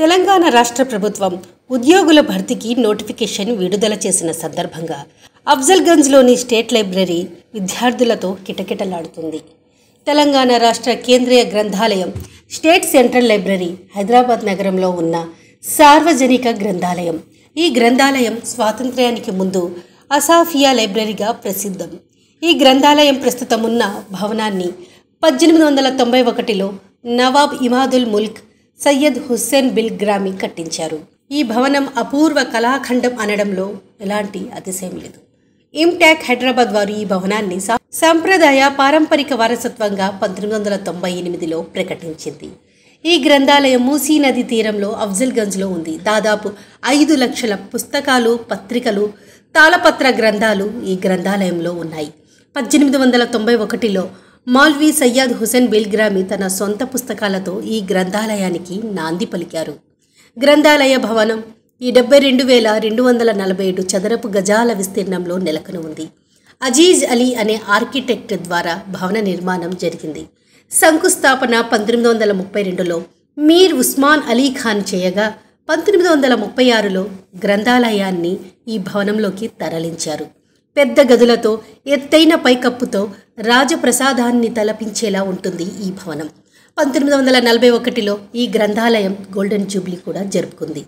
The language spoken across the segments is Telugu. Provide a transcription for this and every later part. తెలంగాణ రాష్ట్ర ప్రభుత్వం ఉద్యోగుల భర్తీకి నోటిఫికేషన్ విడుదల చేసిన సందర్భంగా అఫ్జల్గంజ్లోని స్టేట్ లైబ్రరీ విద్యార్థులతో కిటకిటలాడుతుంది. తెలంగాణ రాష్ట్ర కేంద్రీయ గ్రంథాలయం స్టేట్ సెంట్రల్ లైబ్రరీ హైదరాబాద్ నగరంలో ఉన్న సార్వజనిక గ్రంథాలయం. ఈ గ్రంథాలయం స్వాతంత్ర్యానికి ముందు అసాఫియా లైబ్రరీగా ప్రసిద్ధం. ఈ గ్రంథాలయం ప్రస్తుతం ఉన్న భవనాన్ని 1891లో నవాబ్ ఇమాదుల్ ముల్క్ సయ్యద్ హుస్సేన్ బిల్గ్రామి కట్టించారు. ఈ భవనం అపూర్వ కళాఖండం అనడంలో ఎలాంటి అతిశయం లేదు. ఇంటాక్ హైదరాబాద్ వారు ఈ భవనాన్ని సాంప్రదాయ పారంపరిక వారసత్వంగా 1898లో ప్రకటించింది. ఈ గ్రంథాలయం మూసీ నది తీరంలో అఫ్జల్గంజ్లో ఉంది. దాదాపు 5 లక్షల పుస్తకాలు, పత్రికలు, తాళపత్ర గ్రంథాలు ఈ గ్రంథాలయంలో ఉన్నాయి. 1891లో మౌల్వీ సయ్యద్ హుస్సేన్ బిల్గ్రామి తన సొంత పుస్తకాలతో ఈ గ్రంథాలయానికి నాంది పలికారు. గ్రంథాలయ భవనం ఈ 72,247 చదరపు గజాల విస్తీర్ణంలో నెలకొని ఉంది. అజీజ్ అలీ అనే ఆర్కిటెక్ట్ ద్వారా భవన నిర్మాణం జరిగింది. శంకుస్థాపన 1832లో మీర్ ఉస్మాన్ అలీ ఖాన్ చేయగా 1836లో గ్రంథాలయాన్ని ఈ భవనంలోకి తరలించారు. పెద్ద గదులతో, ఎత్తైన పైకప్పుతో రాజప్రసాదాన్ని తలపించేలా ఉంటుంది ఈ భవనం. 1841లో ఈ గ్రంథాలయం గోల్డెన్ జూబ్లీ కూడా జరుపుకుంది.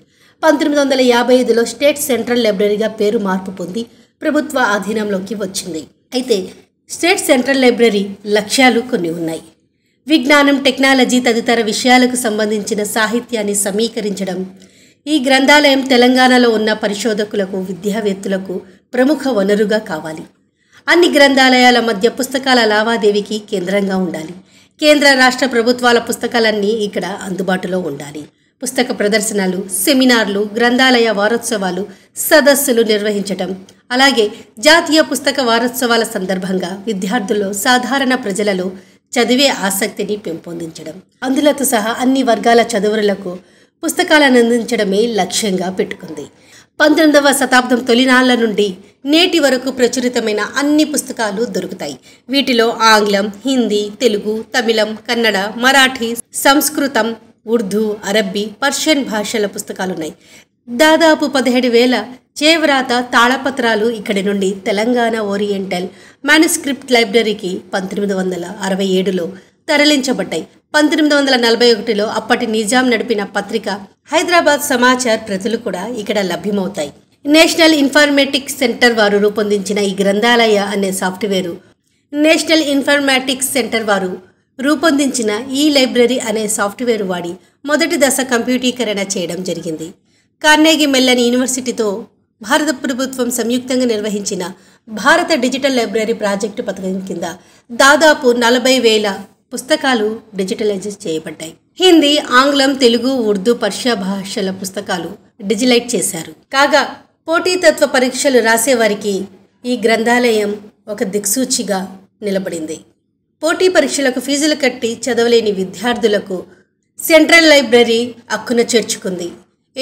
1955లో స్టేట్ సెంట్రల్ లైబ్రరీగా పేరు మార్పు పొంది ప్రభుత్వ ఆధీనంలోకి వచ్చింది. అయితే స్టేట్ సెంట్రల్ లైబ్రరీ లక్ష్యాలు కొన్ని ఉన్నాయి. విజ్ఞానం, టెక్నాలజీ తదితర విషయాలకు సంబంధించిన సాహిత్యాన్ని సమీకరించడం. ఈ గ్రంథాలయం తెలంగాణలో ఉన్న పరిశోధకులకు, విద్యావేత్తలకు ప్రముఖ వనరుగా కావాలి. అన్ని గ్రంథాలయాల మధ్య పుస్తకాల లావాదేవీకి కేంద్రంగా ఉండాలి. కేంద్ర రాష్ట్ర ప్రభుత్వాల పుస్తకాలన్నీ ఇక్కడ అందుబాటులో ఉండాలి. పుస్తక ప్రదర్శనలు, సెమినార్లు, గ్రంథాలయ వారోత్సవాలు, సదస్సులు నిర్వహించటం, అలాగే జాతీయ పుస్తక వారోత్సవాల సందర్భంగా విద్యార్థుల్లో, సాధారణ ప్రజలలో చదివే ఆసక్తిని పెంపొందించడం, అందులతో సహా అన్ని వర్గాల చదువులకు పుస్తకాలను అందించడమే లక్ష్యంగా పెట్టుకుంది. 19వ శతాబ్దం తొలినాళ్ల నుండి నేటి వరకు ప్రచురితమైన అన్ని పుస్తకాలు దొరుకుతాయి. వీటిలో ఆంగ్లం, హిందీ, తెలుగు, తమిళం, కన్నడ, మరాఠీ, సంస్కృతం, ఉర్దూ, అరబ్బీ, పర్షియన్ భాషల పుస్తకాలున్నాయి. దాదాపు 17,000 చేవ్రాత తాళపత్రాలు ఇక్కడి నుండి తెలంగాణ ఓరియంటల్ మాన్యుస్క్రిప్ట్ లైబ్రరీకి 1967లో తరలించబడ్డాయి. 1941లో అప్పటి నిజాం నడిపిన పత్రిక హైదరాబాద్ సమాచార్ ప్రతులు కూడా ఇక్కడ లభ్యమవుతాయి. నేషనల్ ఇన్ఫర్మేటిక్స్ సెంటర్ వారు రూపొందించిన ఈ గ్రంథాలయ అనే సాఫ్ట్వేరు నేషనల్ ఇన్ఫర్మాటిక్స్ సెంటర్ వారు రూపొందించిన ఈ లైబ్రరీ అనే సాఫ్ట్వేరు వాడి మొదటి దశ కంప్యూటీకరణ చేయడం జరిగింది. కార్నెగీ మెల్లన్ యూనివర్సిటీతో భారత ప్రభుత్వం సంయుక్తంగా నిర్వహించిన భారత డిజిటల్ లైబ్రరీ ప్రాజెక్టు పథకం కింద దాదాపు 40,000 పుస్తకాలు డిజిటలైజ్ చేయబడ్డాయి. హిందీ, ఆంగ్లం, తెలుగు, ఉర్దూ, పర్షియా భాషల పుస్తకాలు డిజిటలైజ్ చేశారు. కాగా పోటీతత్వ పరీక్షలు రాసేవారికి ఈ గ్రంథాలయం ఒక దిక్సూచిగా నిలబడింది. పోటీ పరీక్షలకు ఫీజులు కట్టి చదవలేని విద్యార్థులకు సెంట్రల్ లైబ్రరీ అక్కున చేర్చుకుంది.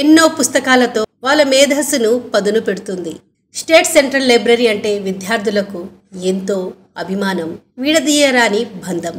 ఎన్నో పుస్తకాలతో వాళ్ళ మేధస్సును పదును పెడుతుంది. స్టేట్ సెంట్రల్ లైబ్రరీ అంటే విద్యార్థులకు ఎంతో అభిమానం, విడదీయరాని బంధం.